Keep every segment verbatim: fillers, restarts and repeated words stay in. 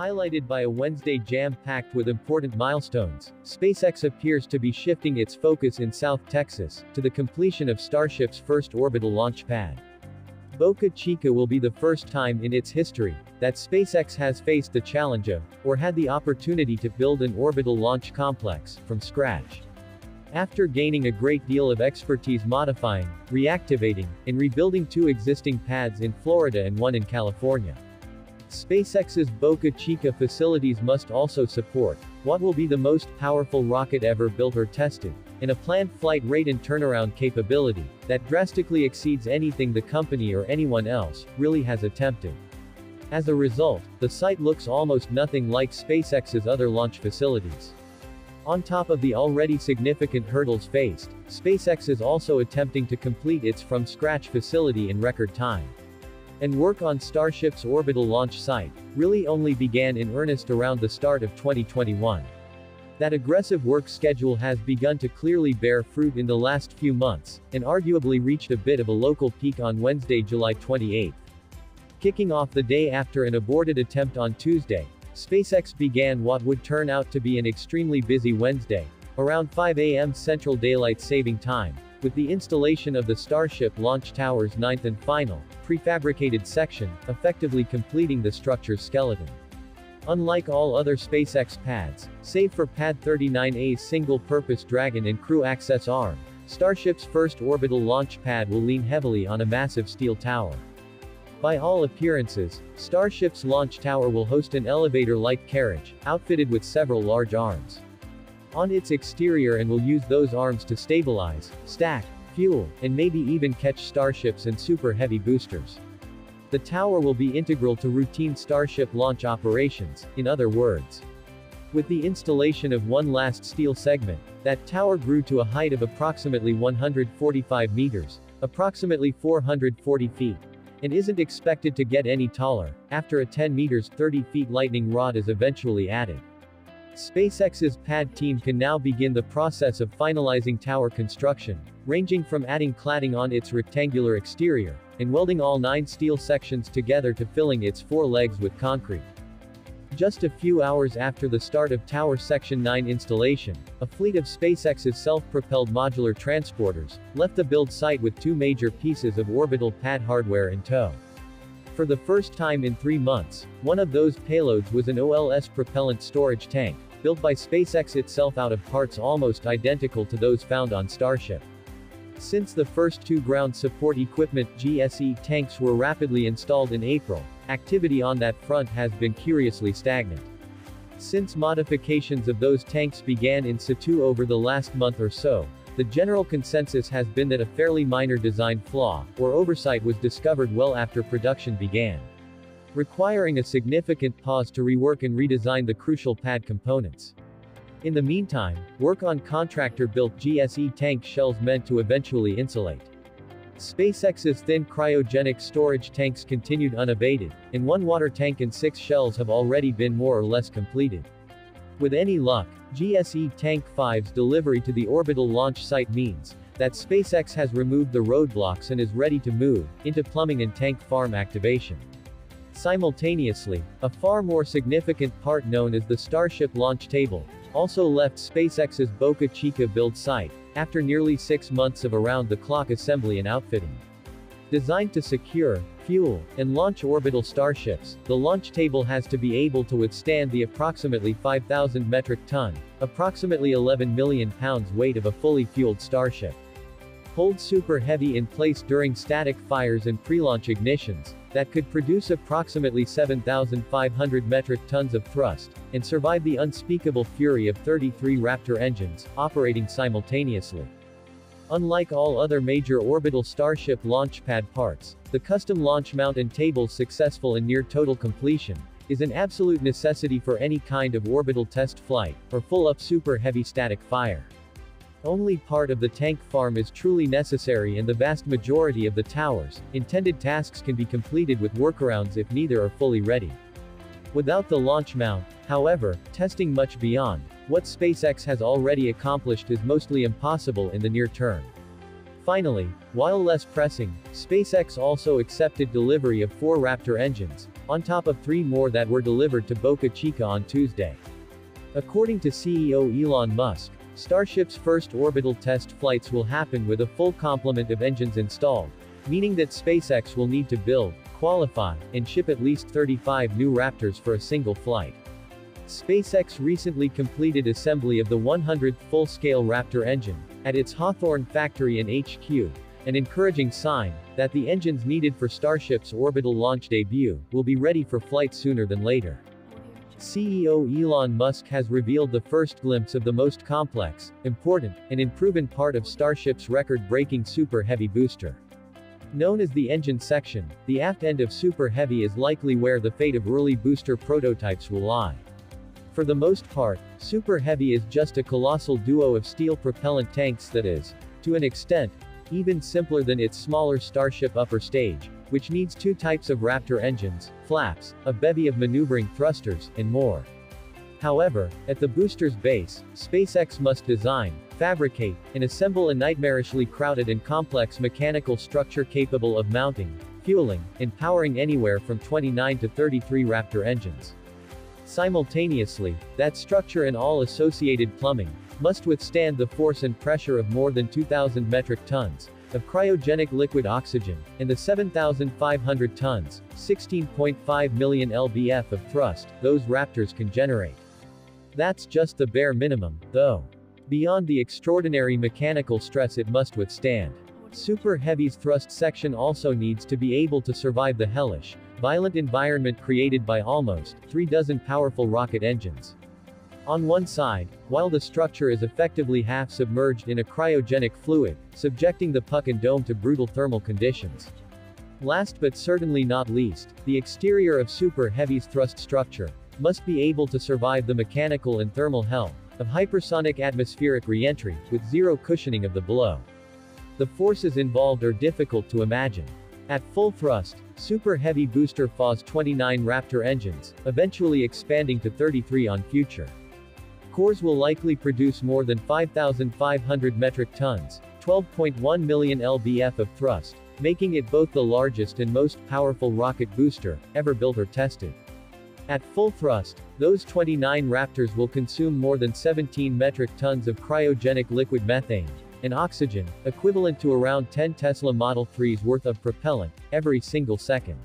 Highlighted by a Wednesday jam-packed with important milestones, SpaceX appears to be shifting its focus in South Texas, to the completion of Starship's first orbital launch pad. Boca Chica will be the first time in its history that SpaceX has faced the challenge of, or had the opportunity to, build an orbital launch complex from scratch. After gaining a great deal of expertise modifying, reactivating, and rebuilding two existing pads in Florida and one in California, SpaceX's Boca Chica facilities must also support what will be the most powerful rocket ever built or tested, and a planned flight rate and turnaround capability that drastically exceeds anything the company or anyone else really has attempted. As a result, the site looks almost nothing like SpaceX's other launch facilities. On top of the already significant hurdles faced, SpaceX is also attempting to complete its from-scratch facility in record time. And work on Starship's orbital launch site really only began in earnest around the start of twenty twenty-one. That aggressive work schedule has begun to clearly bear fruit in the last few months, and arguably reached a bit of a local peak on Wednesday, July twenty-eighth. Kicking off the day after an aborted attempt on Tuesday, SpaceX began what would turn out to be an extremely busy Wednesday, around five A M Central Daylight Saving Time, with the installation of the Starship Launch Tower's ninth and final, prefabricated section, effectively completing the structure's skeleton. Unlike all other SpaceX pads, save for Pad thirty-nine A's single-purpose Dragon and Crew Access Arm, Starship's first orbital launch pad will lean heavily on a massive steel tower. By all appearances, Starship's launch tower will host an elevator-like carriage, outfitted with several large arms on its exterior, and will use those arms to stabilize, stack, fuel, and maybe even catch Starship's and Super Heavy boosters. The tower will be integral to routine Starship launch operations, in other words. With the installation of one last steel segment, that tower grew to a height of approximately one hundred forty-five meters, approximately four hundred forty feet, and isn't expected to get any taller, after a ten meters, thirty feet lightning rod is eventually added. SpaceX's pad team can now begin the process of finalizing tower construction, ranging from adding cladding on its rectangular exterior, and welding all nine steel sections together, to filling its four legs with concrete. Just a few hours after the start of Tower Section nine installation, a fleet of SpaceX's self-propelled modular transporters left the build site with two major pieces of orbital pad hardware in tow. For the first time in three months, one of those payloads was an O L S propellant storage tank, built by SpaceX itself out of parts almost identical to those found on Starship. Since the first two ground support equipment G S E tanks were rapidly installed in April, activity on that front has been curiously stagnant. Since modifications of those tanks began in situ over the last month or so, the general consensus has been that a fairly minor design flaw, or oversight, was discovered well after production began, requiring a significant pause to rework and redesign the crucial pad components. In the meantime, work on contractor-built G S E tank shells meant to eventually insulate SpaceX's thin cryogenic storage tanks continued unabated, and one water tank and six shells have already been more or less completed. With any luck, G S E Tank five's delivery to the orbital launch site means that SpaceX has removed the roadblocks and is ready to move into plumbing and tank farm activation. Simultaneously, a far more significant part known as the Starship launch table also left SpaceX's Boca Chica build site, after nearly six months of around-the-clock assembly and outfitting. Designed to secure, fuel, and launch orbital Starships, the launch table has to be able to withstand the approximately five thousand metric ton, approximately eleven million pounds weight of a fully fueled Starship. Hold Super Heavy in place during static fires and pre-launch ignitions that could produce approximately seven thousand five hundred metric tons of thrust, and survive the unspeakable fury of thirty-three Raptor engines, operating simultaneously. Unlike all other major orbital Starship launch pad parts, the custom launch mount and table's successful and near-total completion is an absolute necessity for any kind of orbital test flight, or full-up Super Heavy static fire. Only part of the tank farm is truly necessary, and the vast majority of the tower's intended tasks can be completed with workarounds if neither are fully ready. Without the launch mount, however, testing much beyond what SpaceX has already accomplished is mostly impossible in the near term. Finally, while less pressing, SpaceX also accepted delivery of four Raptor engines, on top of three more that were delivered to Boca Chica on Tuesday. According to C E O Elon Musk, Starship's first orbital test flights will happen with a full complement of engines installed, meaning that SpaceX will need to build, qualify, and ship at least thirty-five new Raptors for a single flight. SpaceX recently completed assembly of the one hundredth full-scale Raptor engine at its Hawthorne factory and H Q, an encouraging sign that the engines needed for Starship's orbital launch debut will be ready for flight sooner than later. C E O Elon Musk has revealed the first glimpse of the most complex, important, and improving part of Starship's record-breaking Super Heavy booster. Known as the engine section, the aft end of Super Heavy is likely where the fate of early booster prototypes will lie. For the most part, Super Heavy is just a colossal duo of steel propellant tanks that is, to an extent, even simpler than its smaller Starship upper stage, which needs two types of Raptor engines, flaps, a bevy of maneuvering thrusters, and more. However, at the booster's base, SpaceX must design, fabricate, and assemble a nightmarishly crowded and complex mechanical structure capable of mounting, fueling, and powering anywhere from twenty-nine to thirty-three Raptor engines. Simultaneously, that structure and all associated plumbing must withstand the force and pressure of more than two thousand metric tons of cryogenic liquid oxygen, and the seven thousand five hundred tons, sixteen point five million pounds-feet of thrust those Raptors can generate. That's just the bare minimum, though. Beyond the extraordinary mechanical stress it must withstand, Super Heavy's thrust section also needs to be able to survive the hellish, violent environment created by almost three dozen powerful rocket engines. On one side, while the structure is effectively half-submerged in a cryogenic fluid, subjecting the puck and dome to brutal thermal conditions. Last but certainly not least, the exterior of Super Heavy's thrust structure must be able to survive the mechanical and thermal hell of hypersonic atmospheric re-entry, with zero cushioning of the blow. The forces involved are difficult to imagine. At full thrust, Super Heavy booster fires twenty-nine Raptor engines, eventually expanding to thirty-three on future. Cores will likely produce more than five thousand five hundred metric tons, twelve point one million pounds-feet of thrust, making it both the largest and most powerful rocket booster ever built or tested. At full thrust, those twenty-nine Raptors will consume more than seventeen metric tons of cryogenic liquid methane and oxygen, equivalent to around ten Tesla Model three's worth of propellant, every single second.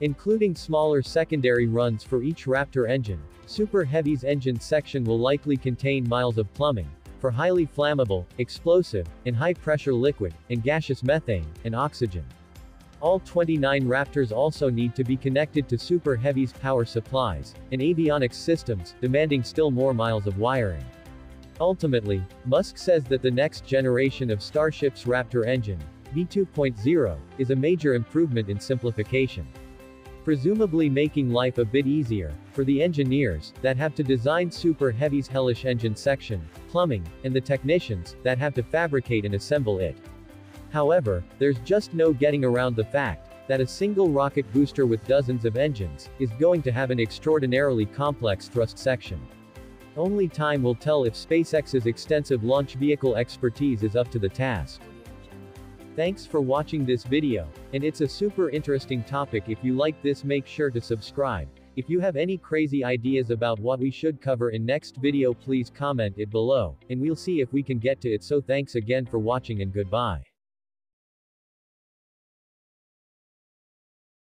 Including smaller secondary runs for each Raptor engine, Super Heavy's engine section will likely contain miles of plumbing for highly flammable, explosive, and high-pressure liquid, and gaseous methane, and oxygen. All twenty-nine Raptors also need to be connected to Super Heavy's power supplies and avionics systems, demanding still more miles of wiring. Ultimately, Musk says that the next generation of Starship's Raptor engine, V two point oh, is a major improvement in simplification, presumably making life a bit easier for the engineers that have to design Super Heavy's hellish engine section, plumbing, and the technicians that have to fabricate and assemble it. However, there's just no getting around the fact that a single rocket booster with dozens of engines is going to have an extraordinarily complex thrust section. Only time will tell if SpaceX's extensive launch vehicle expertise is up to the task. Thanks for watching this video, and it's a super interesting topic. If you like this, make sure to subscribe. If you have any crazy ideas about what we should cover in next video, please comment it below, and we'll see if we can get to it. So thanks again for watching and goodbye.